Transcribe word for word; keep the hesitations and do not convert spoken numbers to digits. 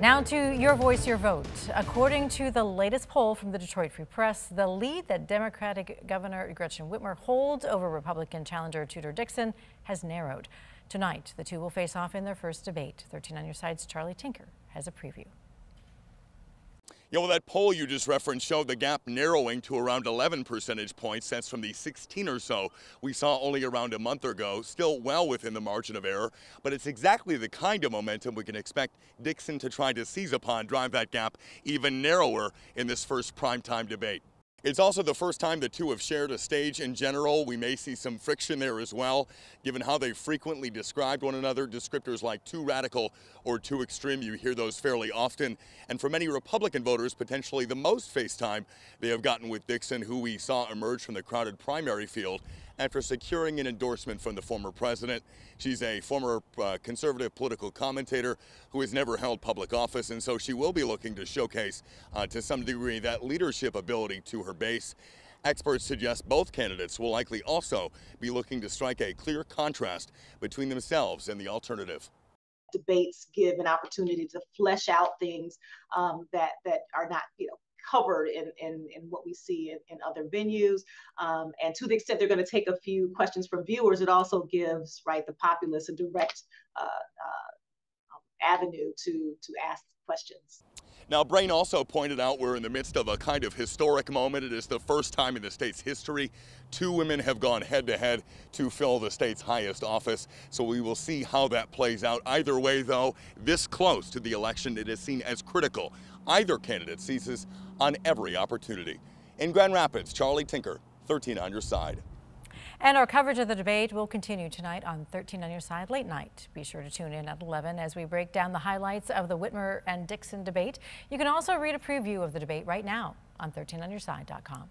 Now to your voice, your vote. According to the latest poll from the Detroit Free Press, the lead that Democratic Governor Gretchen Whitmer holds over Republican challenger Tudor Dixon has narrowed. Tonight, the two will face off in their first debate. thirteen on Your Side's Charlie Tinker has a preview. Yeah, well, that poll you just referenced showed the gap narrowing to around eleven percentage points. That's from the sixteen or so we saw only around a month ago, still well within the margin of error. But it's exactly the kind of momentum we can expect Dixon to try to seize upon, drive that gap even narrower in this first primetime debate. It's also the first time the two have shared a stage in general. We may see some friction there as well, given how they frequently described one another. Descriptors like too radical or too extreme, you hear those fairly often. And for many Republican voters, potentially the most face time they have gotten with Dixon, who we saw emerge from the crowded primary field after securing an endorsement from the former president. She's a former uh, conservative political commentator who has never held public office, and so she will be looking to showcase uh, to some degree that leadership ability to her base. Experts suggest both candidates will likely also be looking to strike a clear contrast between themselves and the alternative. Debates give an opportunity to flesh out things um, that, that are not, you know, covered in, in, in what we see in, in other venues. Um, and to the extent they're going to take a few questions from viewers, it also gives, right, the populace a direct uh, uh, avenue to, to ask questions. Now, Brain also pointed out we're in the midst of a kind of historic moment. It is the first time in the state's history two women have gone head-to-head to fill the state's highest office. So we will see how that plays out. Either way, though, this close to the election, it is seen as critical. Either candidate seizes on every opportunity. In Grand Rapids, Charlie Tinker, thirteen on Your Side. And our coverage of the debate will continue tonight on thirteen on Your Side Late Night. Be sure to tune in at eleven as we break down the highlights of the Whitmer and Dixon debate. You can also read a preview of the debate right now on thirteen on your side dot com.